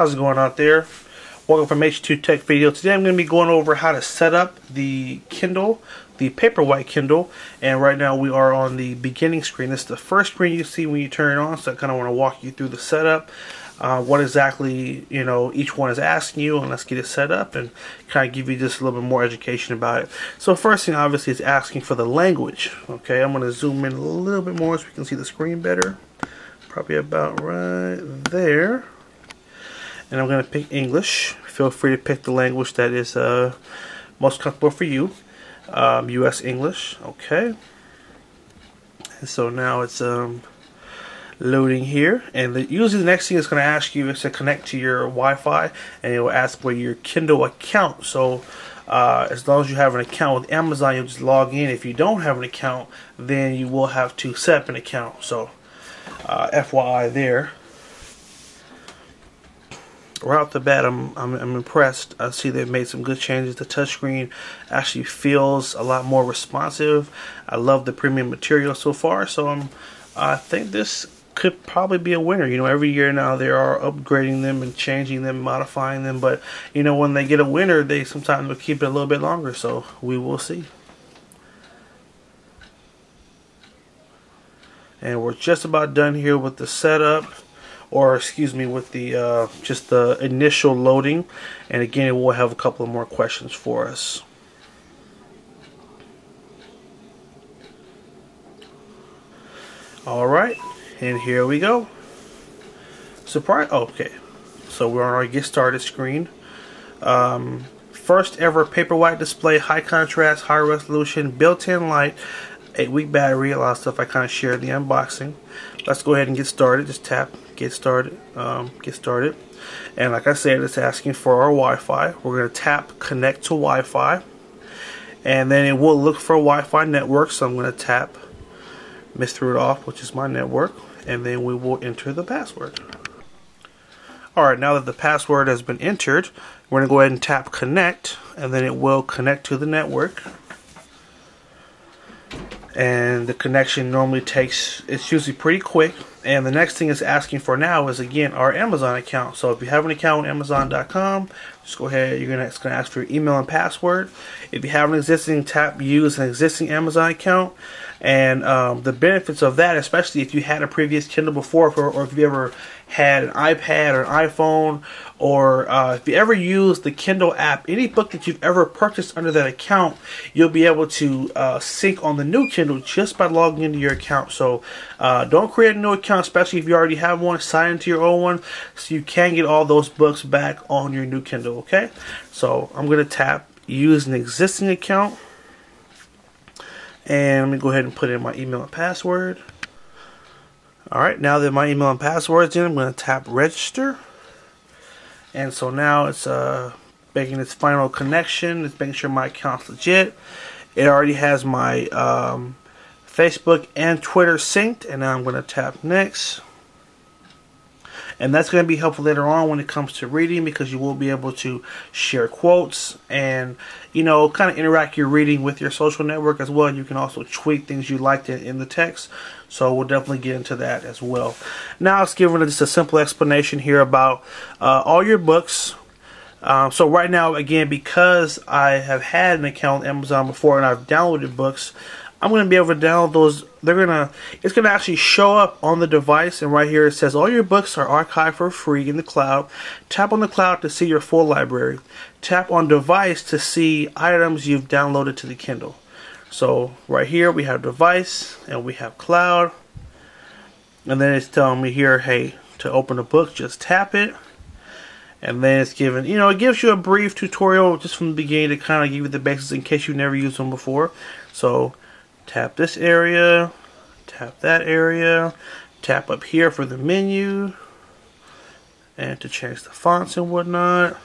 How's it going out there? Welcome from H2TechVideos. Today I'm going to be going over how to set up the Kindle, the Paperwhite Kindle, and right now we are on the beginning screen. This is the first screen you see when you turn it on, so I kind of want to walk you through the setup, what exactly each one is asking you, and let's get it set up and kind of give you just a little bit more education about it. So first thing obviously is asking for the language. Okay, I'm going to zoom in a little bit more so we can see the screen better. Probably about right there. And I'm going to pick English. Feel free to pick the language that is most comfortable for you. U.S. English. Okay. And so now it's loading here. And usually the next thing it's going to ask you is to connect to your Wi-Fi. And it will ask for your Kindle account. So as long as you have an account with Amazon, you'll just log in. If you don't have an account, then you will have to set up an account. So FYI there. Right off the bat, I'm impressed. I see they've made some good changes. The touchscreen actually feels a lot more responsive. I love the premium material so far, so I think this could probably be a winner. Every year now they are upgrading them and changing them, modifying them, but when they get a winner, they sometimes will keep it a little bit longer, so we will see. And we're just about done here with the setup. Or excuse me, with the just the initial loading, and again it will have a couple of more questions for us. Alright, and here we go. Surprise. Okay, so we're on our Get Started screen. First ever Paperwhite display, high contrast, high resolution, built-in light, 8-week battery, a lot of stuff I kind of shared in the unboxing. Let's go ahead and get started. Just tap Get Started, and like I said, it's asking for our Wi-Fi. We're going to tap Connect to Wi-Fi, and then it will look for Wi-Fi network, so I'm going to tap Mr. Rudolph, which is my network, and then we will enter the password. Alright, now that the password has been entered, we're going to go ahead and tap Connect, and then it will connect to the network. And the connection normally takes, it's usually pretty quick. And the next thing it's asking for now is, again, our Amazon account. So if you have an account on Amazon.com, just go ahead, it's going to ask for your email and password. If you have an existing, tap Use an existing Amazon account. And the benefits of that, especially if you had a previous Kindle before, or if you ever had an iPad or an iPhone, or if you ever used the Kindle app, any book that you've ever purchased under that account, you'll be able to sync on the new Kindle just by logging into your account. So don't create a new account, especially if you already have one. Sign into your old one so you can get all those books back on your new Kindle, okay? So I'm going to tap Use an existing account. And let me go ahead and put in my email and password. Alright, now that my email and password is in, I'm going to tap Register. And so now it's making its final connection. It's making sure my account's legit. It already has my Facebook and Twitter synced. And now I'm going to tap Next. And that's going to be helpful later on when it comes to reading, because you will be able to share quotes and, kind of interact your reading with your social network as well. You can also tweak things you liked in the text. So we'll definitely get into that as well. Now it's giving us just a simple explanation here about all your books. So right now, again, because I have had an account on Amazon before and I've downloaded books, I'm going to be able to download those. It's going to actually show up on the device, and right here it says all your books are archived for free in the cloud. Tap on the cloud to see your full library. Tap on device to see items you've downloaded to the Kindle. So right here we have device and we have cloud, and then it's telling me here, hey, to open a book just tap it. And then it's given, it gives you a brief tutorial just from the beginning to kind of give you the basics in case you never used them before. So tap this area, tap that area, tap up here for the menu, and to change the fonts and whatnot.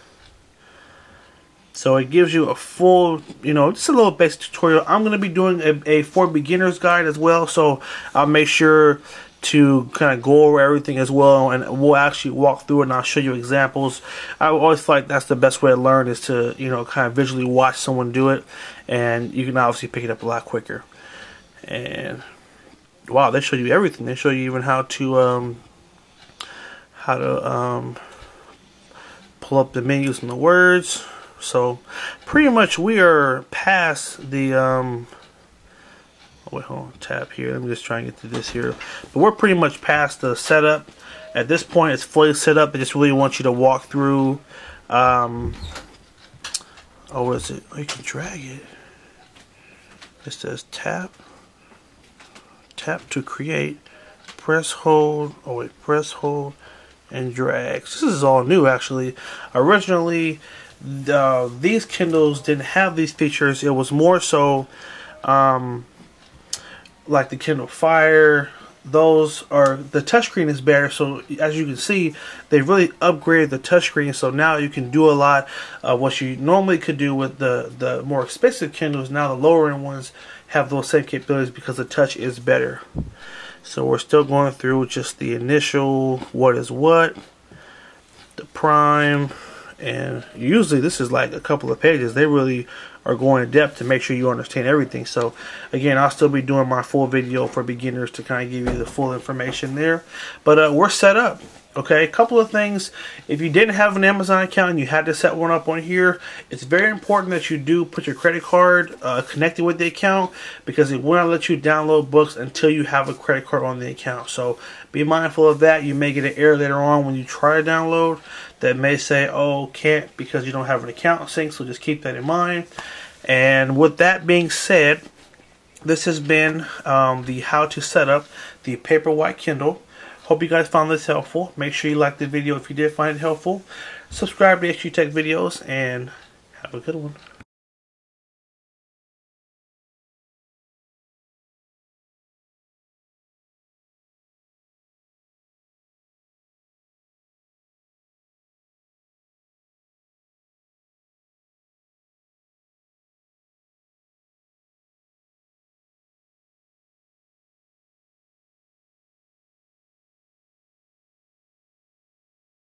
So it gives you a full, just a little basic tutorial. I'm going to be doing a for beginners guide as well, so I'll make sure to kind of go over everything as well, and we'll actually walk through it, and I'll show you examples. I always feel like that's the best way to learn, is to, kind of visually watch someone do it, and you can obviously pick it up a lot quicker. And wow, they show you everything. They show you even how to pull up the menus and the words. So pretty much we are past the wait, hold on, tab here. Let me just try and get to this here. But we're pretty much past the setup. At this point, it's fully set up. It just really wants you to walk through. Oh, what is it? Oh, you can drag it. It says tap to create, press hold. Oh wait, press hold and drag. So this is all new, actually. Originally, these Kindles didn't have these features. It was more so. Like the Kindle Fire, those are, the touchscreen is better. So as you can see, they really upgraded the touchscreen. So now you can do a lot of what you normally could do with the more expensive Kindles. Now the lower end ones have those same capabilities because the touch is better. So we're still going through just the initial what is what, the prime, and usually this is like a couple of pages. They really are going in depth to make sure you understand everything. So again, I'll still be doing my full video for beginners to kind of give you the full information there. But we're set up. Okay, a couple of things. If you didn't have an Amazon account and you had to set one up on here, it's very important that you do put your credit card connected with the account, because it will not let you download books until you have a credit card on the account. So be mindful of that. You may get an error later on when you try to download that may say, oh, can't, because you don't have an account sync. So just keep that in mind. And with that being said, this has been the how to set up the Paperwhite Kindle. Hope you guys found this helpful. Make sure you like the video if you did find it helpful. Subscribe to H2TechVideos and have a good one.